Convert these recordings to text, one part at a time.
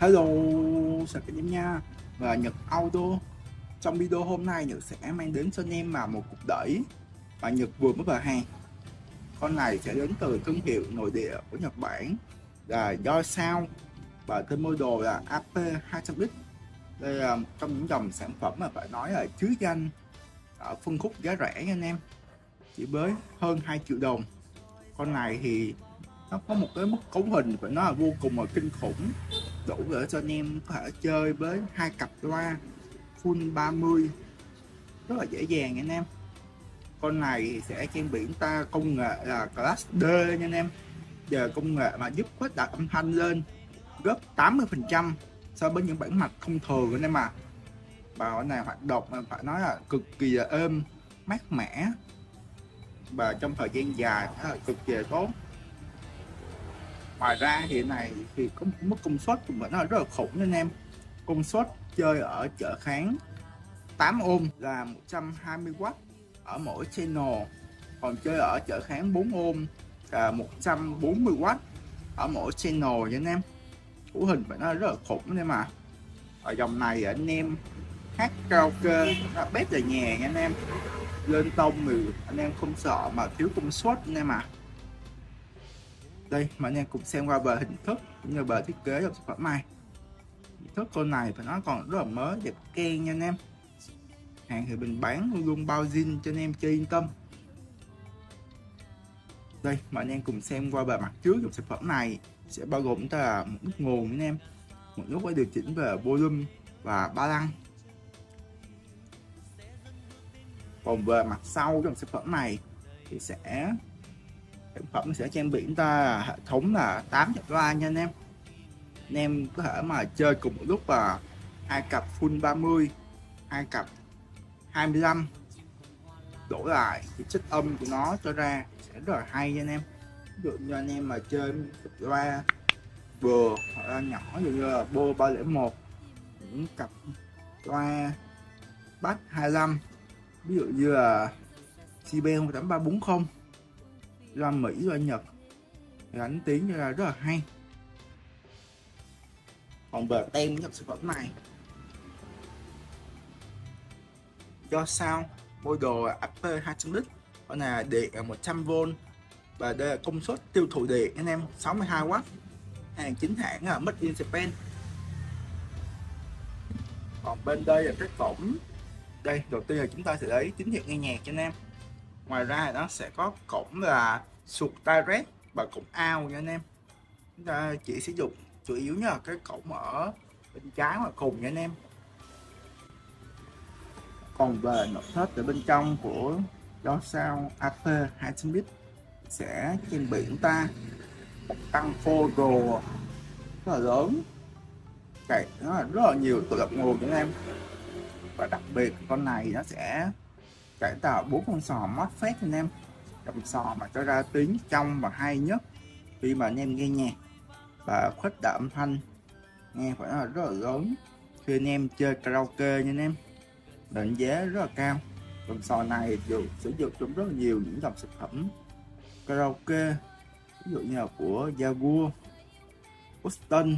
Hello, chào các em nha. Và Nhật Audio. Trong video hôm nay Nhật sẽ mang đến cho anh em mà một cục đẩy và Nhật vừa mới vào hàng. Con này sẽ đến từ thương hiệu nội địa của Nhật Bản là JOYSOUND và tên model là AP200X. Đây là trong những dòng sản phẩm mà phải nói là chứ danh ở phân khúc giá rẻ nha anh em, chỉ với hơn 2 triệu đồng. Con này thì nó có một cái mức cấu hình phải nói là vô cùng là kinh khủng, đủ để cho anh em có thể chơi với hai cặp loa full 30 rất là dễ dàng anh em. Con này sẽ trang bị ta công nghệ là class D nha anh em, giờ công nghệ mà giúp khuếch đại âm thanh lên gấp 80% so với những bản mạch thông thường anh em ạ. Và con này hoạt động mà phải nói là cực kỳ là êm mát mẻ và trong thời gian dài là cực kỳ là tốt. Ngoài ra hiện này thì có mức công suất của mình nó rất là khủng anh em. Công suất chơi ở chợ kháng 8 ohm là 120W ở mỗi channel, còn chơi ở chợ kháng 4 ohm là 140W ở mỗi channel nha anh em. Củ hình của nó rất là khủng anh em mà. Ở dòng này anh em hát karaoke bếp là nhà nha anh em, lên tông thì anh em không sợ mà thiếu công suất anh em à. Đây mà anh em cùng xem qua về hình thức cũng như về thiết kế dòng sản phẩm này. Hình thức con này phải nói còn rất là mới, đẹp keng nha anh em. Hàng thì mình bán luôn luôn bao zin cho anh em chơi yên tâm. Đây mà anh em cùng xem qua bề mặt trước dòng sản phẩm này sẽ bao gồm ta là một nút nguồn anh em, một nút để điều chỉnh về volume và ba lăng. Còn về mặt sau dòng sản phẩm này thì sản phẩm sẽ trang bị ta hệ thống là 8 cặp loa nha anh em. Anh em có thể mà chơi cùng một lúc là hai cặp full 30, hai cặp 25. Đổ lại thì chất âm của nó cho ra sẽ rất là hay nha anh em. Ví dụ như anh em mà chơi cặp loa vừa hoặc là nhỏ như là Bo301, những cặp loa bass 25, ví dụ như là CB08340, loa Mỹ, loa Nhật, đánh tiếng như là rất là hay. Còn bờ tem nhập sản phẩm này do sao model AP200X, con này điện 100V và đây là công suất tiêu thụ điện anh em 62W, hàng chính hãng là made in Japan. Còn bên đây là các cổng, đây đầu tiên là chúng ta sẽ lấy tín hiệu nghe nhạc cho anh em. Ngoài ra nó sẽ có cổng là sụt direct và cổng out nha anh em. Chúng ta chỉ sử dụng chủ yếu như là cái cổng ở bên trái và cùng nha anh em. Còn về nội thất ở bên trong của JOYSOUND AP-200X sẽ trên biển ta tăng phô rất là lớn, cậy rất là nhiều tủ lọc nguồn nha anh em. Và đặc biệt con này nó sẽ cải tạo 4 con sò MOSFET anh em, dòng sò mà cho ra tiếng trong và hay nhất khi mà anh em nghe nhạc, và khuếch đại âm thanh nghe phải là rất là lớn khi anh em chơi karaoke nha anh em, định giá rất là cao. Dòng sò này được sử dụng trong rất là nhiều những dòng sản phẩm karaoke, ví dụ như là của Jago, Austin,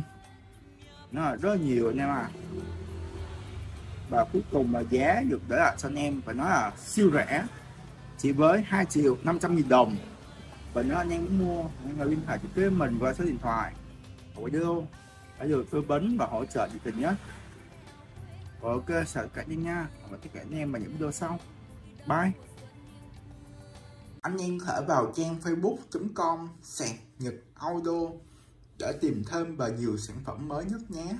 nó là rất là nhiều anh em à. Và cuối cùng là giá được để lại cho anh em phải nói là siêu rẻ, chỉ với 2.500.000 đồng. Và nếu anh em muốn mua, anh em liên hệ trực tiếp mình qua số điện thoại của Jago để được tư vấn và hỗ trợ nhiệt tình nhất. Ok, chào cả nhà nha, và tất cả anh em vào những video sau. Bye. Anh em có thể vào trang facebook.com/Nhựt Audio để tìm thêm và nhiều sản phẩm mới nhất nhé.